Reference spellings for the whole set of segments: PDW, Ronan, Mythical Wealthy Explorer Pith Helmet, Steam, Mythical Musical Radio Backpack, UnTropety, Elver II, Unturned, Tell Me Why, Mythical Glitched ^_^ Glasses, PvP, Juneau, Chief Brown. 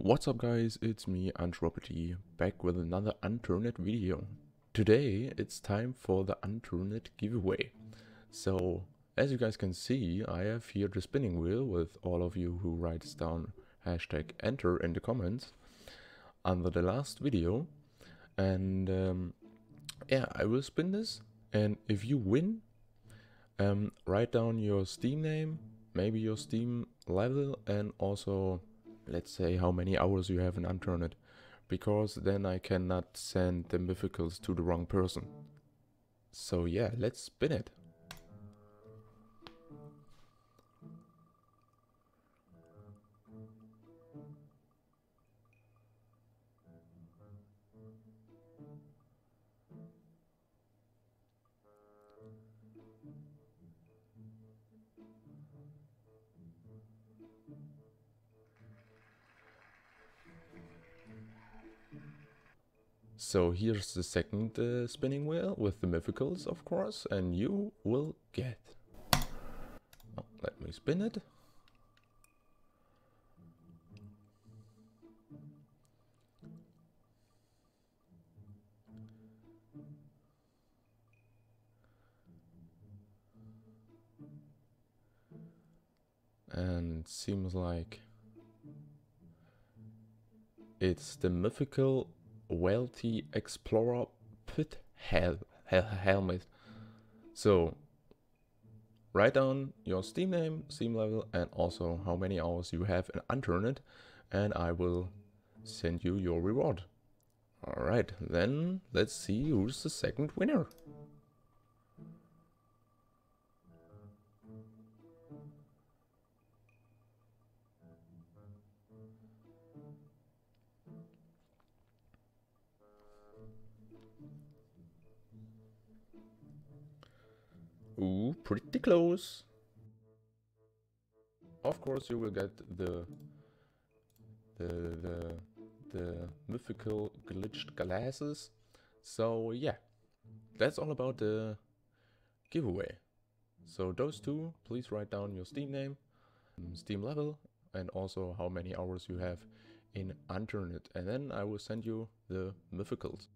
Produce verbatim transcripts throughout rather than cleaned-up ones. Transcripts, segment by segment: What's up guys, it's me UnTropety, back with another Unturned video. Today it's time for the Unturned giveaway. So as you guys can see, I have here the spinning wheel with all of you who writes down hashtag enter in the comments under the last video. And um, yeah, I will spin this, and if you win, um, write down your Steam name, maybe your Steam level, and also let's say how many hours you have in Unturned, because then I cannot send the mythicals to the wrong person. So yeah, let's spin it. So here's the second uh, spinning wheel with the mythicals, of course, and you will get... Oh, let me spin it. And seems like it's the mythical Wealthy Explorer Pit Hell, hell Helmet. So write down your Steam name, Steam level, and also how many hours you have in Unturned, and I will send you your reward. Alright, then let's see who's the second winner. Ooh, pretty close. Of course, you will get the the the, the mythical glitched glasses. So yeah, that's all about the giveaway. So those two, please write down your Steam name, Steam level, and also how many hours you have in Unturned, and then I will send you the mythicals.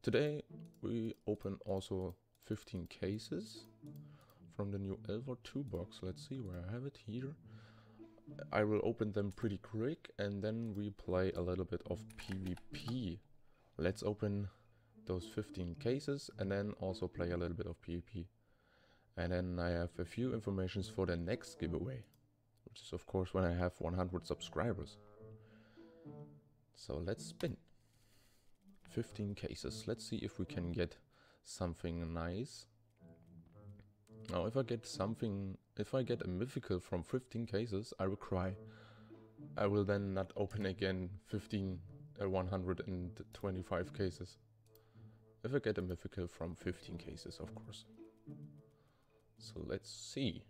Today we open also fifteen cases from the new Elver two box. Let's see where I have it here. I will open them pretty quick, and then we play a little bit of PvP. Let's open those fifteen cases and then also play a little bit of PvP. And then I have a few informations for the next giveaway, which is of course when I have one hundred subscribers. So let's spin. fifteen cases. Let's see if we can get something nice. Now if I get something, if I get a mythical from fifteen cases, I will cry. I will then not open again fifteen, uh, one hundred twenty-five cases. If I get a mythical from fifteen cases, of course. So let's see.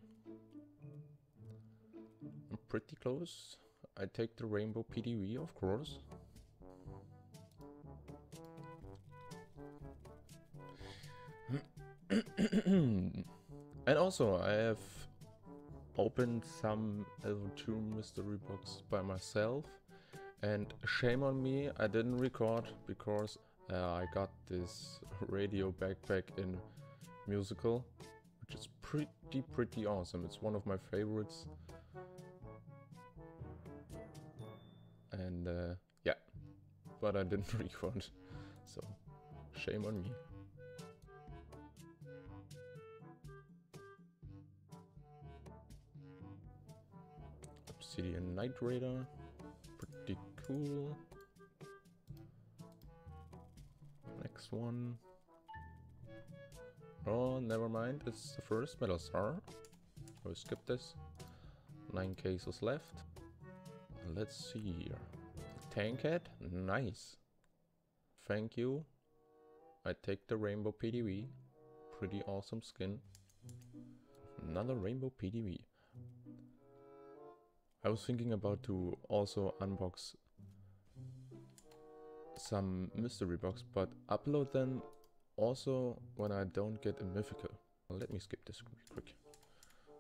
I'm pretty close. I take the rainbow P D W, of course. And also I have opened some Elver two mystery box by myself, and shame on me, I didn't record because uh, I got this radio backpack in musical, which is pretty pretty awesome. It's one of my favorites, and uh, yeah, but I didn't record, so shame on me. Obsidian Night Raider, pretty cool. Next one. Oh, never mind, it's the first Metal Star. I'll skip this. Nine cases left. Let's see here. Tankhead, nice. Thank you. I take the Rainbow P D V. Pretty awesome skin. Another Rainbow P D V. I was thinking about to also unbox some mystery box, but upload them also when I don't get a mythical. Let me skip this quick. quick.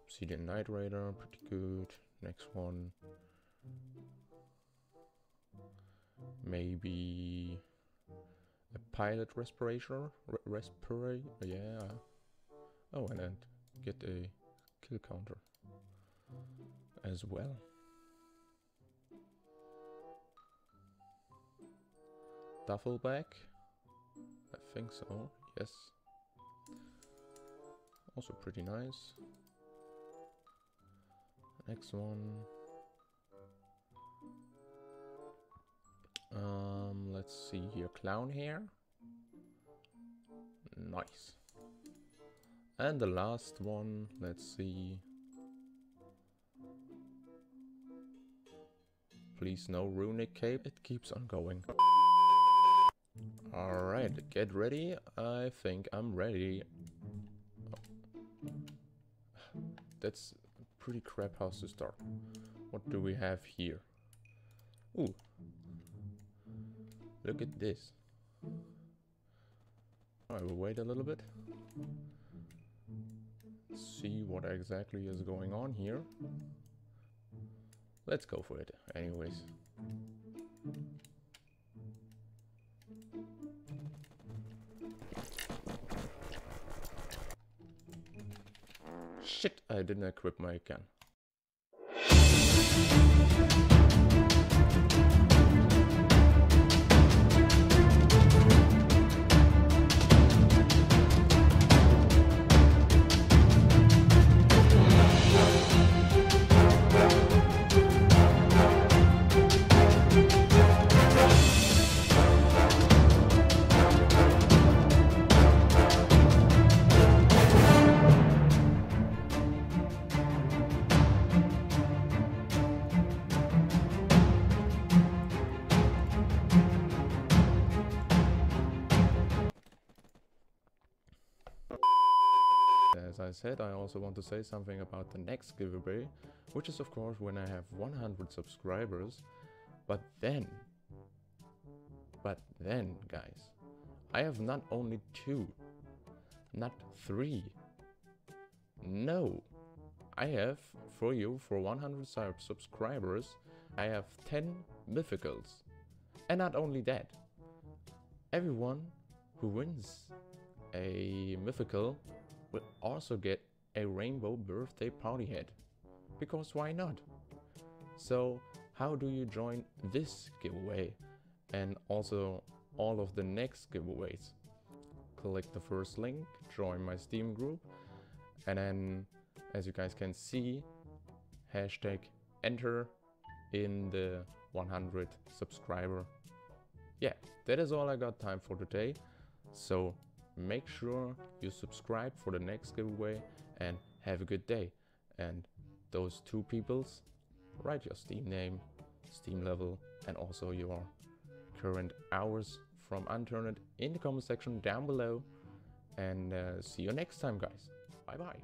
Obsidian Night Raider, pretty good. Next one. Maybe a pilot respirator, Re respirator, yeah. Oh, and then get a kill counter as well. Duffel bag, I think so, yes. Also pretty nice. Next one. Um, let's see here, clown hair. Nice. And the last one, let's see. Please no runic cape, it keeps on going. Alright, get ready. I think I'm ready. Oh. That's a pretty crap house to start. What do we have here? Ooh. Look at this. I will wait a little bit. See what exactly is going on here. Let's go for it, anyways. Shit, I didn't equip my gun. As I said, I also want to say something about the next giveaway, which is of course when I have one hundred subscribers. But then, but then guys, I have not only two, not three, no, I have for you, for one hundred subscribers, I have ten mythicals. And not only that, everyone who wins a mythical will also get a rainbow birthday party hat, because why not? So how do you join this giveaway and also all of the next giveaways? Click the first link, join my Steam group, and then as you guys can see, hashtag enter in the one hundred subscriber. Yeah, that is all I got time for today, so make sure you subscribe for the next giveaway and have a good day. And those two peoples, write your Steam name, Steam level, and also your current hours from Unturned in the comment section down below. And uh, see you next time, guys. Bye bye.